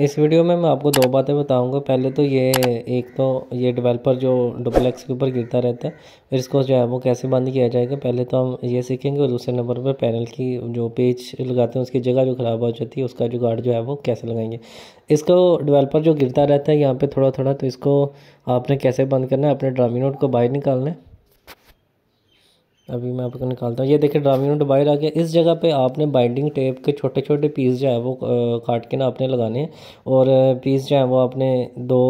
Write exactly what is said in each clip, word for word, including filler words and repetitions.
इस वीडियो में मैं आपको दो बातें बताऊंगा। पहले तो ये एक तो ये डेवलपर जो डुप्लेक्स के ऊपर गिरता रहता है, इसको जो है वो कैसे बंद किया जाएगा पहले तो हम ये सीखेंगे, और दूसरे नंबर पर पैनल की जो पेज लगाते हैं उसकी जगह जो ख़राब हो जाती है उसका जुगाड़ जो है वो कैसे लगाएंगे। इसको डेवलपर जो गिरता रहता है यहाँ पर थोड़ा थोड़ा, तो इसको आपने कैसे बंद करना है, अपने ड्रामी नोट को बाहर निकालना है। अभी मैं आपको निकालता हूँ, ये देखिए ड्रामी नोट बाहर आ गया। इस जगह पे आपने बाइंडिंग टेप के छोटे छोटे पीस जो है वो काट के ना आपने लगाने हैं, और पीस जो है वो आपने दो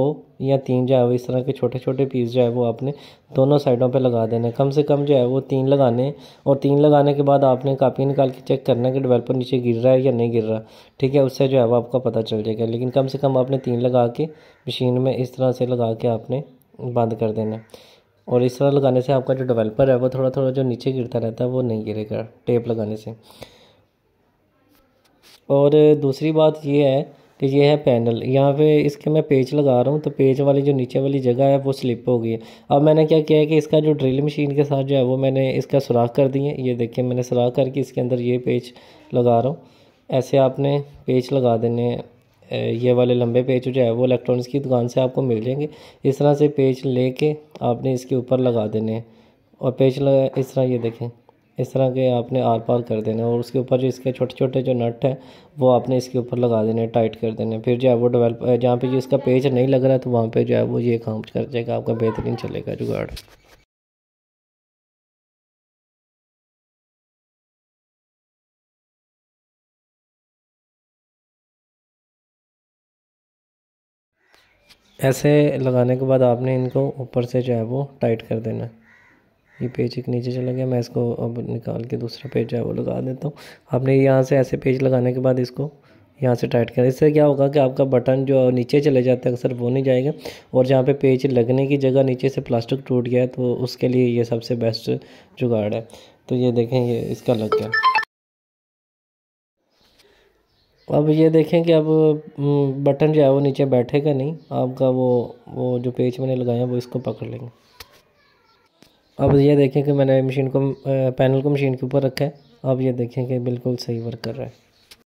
या तीन जो है वो इस तरह के छोटे छोटे पीस जो है वो आपने दोनों साइडों पे लगा देना है। कम से कम जो है वो तीन लगाने, और तीन लगाने के बाद आपने कापी निकाल के चेक करना है कि डेवलपर नीचे गिर रहा है या नहीं गिर रहा, ठीक है, उससे जो है वो आपका पता चल जाएगा। लेकिन कम से कम आपने तीन लगा के मशीन में इस तरह से लगा के आपने बंद कर देना है, और इस तरह लगाने से आपका जो डेवलपर है वो थोड़ा थोड़ा जो नीचे गिरता रहता है वो नहीं गिरेगा टेप लगाने से। और दूसरी बात ये है कि ये है पैनल, यहाँ पे इसके मैं पेज लगा रहा हूँ, तो पेज वाली जो नीचे वाली जगह है वो स्लिप हो गई है। अब मैंने क्या किया है कि इसका जो ड्रिल मशीन के साथ जो है वो मैंने इसका सुराख कर दी है। ये देखिए मैंने सुराख करके इसके अंदर ये पेज लगा रहा हूँ। ऐसे आपने पेज लगा देने, ये वाले लंबे पेज जो है वो इलेक्ट्रॉनिक्स की दुकान से आपको मिल जाएंगे। इस तरह से पेज लेके आपने इसके ऊपर लगा देने, और पेज लगा इस तरह, ये देखें इस तरह के आपने आर पार कर देने, और उसके ऊपर जो इसके छोटे छोटे जो नट है वो आपने इसके ऊपर लगा देने, टाइट कर देने। फिर जो है वो डेवलप जहाँ पे जो इसका पेज नहीं लग रहा है तो वहाँ पे जो है वो ये काम कर जाएगा, आपका बेहतरीन चलेगा जुगाड़। ऐसे लगाने के बाद आपने इनको ऊपर से जो है वो टाइट कर देना है। ये पेज एक नीचे चला गया, मैं इसको अब निकाल के दूसरा पेज जो है वो लगा देता हूँ। आपने यहाँ से ऐसे पेज लगाने के बाद इसको यहाँ से टाइट करना, इससे क्या होगा कि आपका बटन जो नीचे चले जाता है अक्सर वो नहीं जाएगा, और जहाँ पे पेज लगने की जगह नीचे से प्लास्टिक टूट गया है तो उसके लिए ये सबसे बेस्ट जुगाड़ है। तो ये देखें ये इसका लग गया। अब ये देखें कि अब बटन जो है वो नीचे बैठेगा नहीं, आपका वो वो जो पेज मैंने लगाया वो इसको पकड़ लेंगे। अब ये देखें कि मैंने मशीन को पैनल को मशीन के ऊपर रखा है, अब ये देखें कि बिल्कुल सही वर्क कर रहा है।